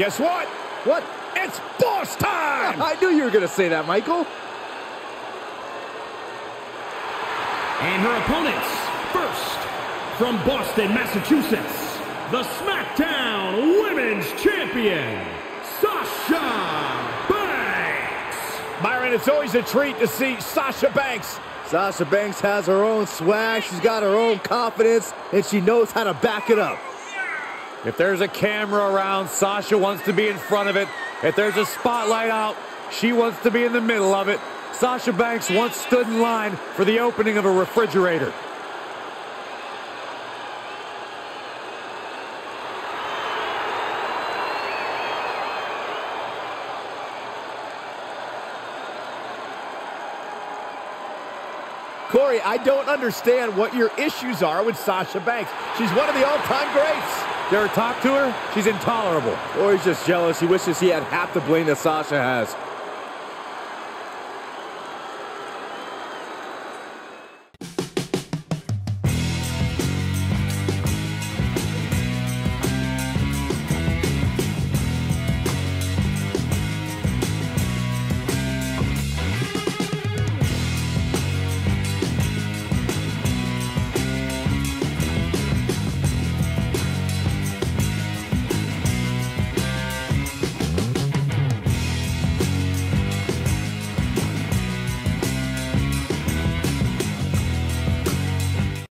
Guess what? What? It's boss time! I knew you were going to say that, Michael. And her opponents, first, from Boston, Massachusetts, the SmackDown Women's Champion, Sasha Banks. Byron, it's always a treat to see Sasha Banks. Sasha Banks has her own swag, she's got her own confidence, and she knows how to back it up. If there's a camera around, Sasha wants to be in front of it. If there's a spotlight out, she wants to be in the middle of it. Sasha Banks once stood in line for the opening of a refrigerator. Corey, I don't understand what your issues are with Sasha Banks. She's one of the all-time greats. You ever talk to her? She's intolerable. Corey's just jealous. He wishes he had half the blame that Sasha has.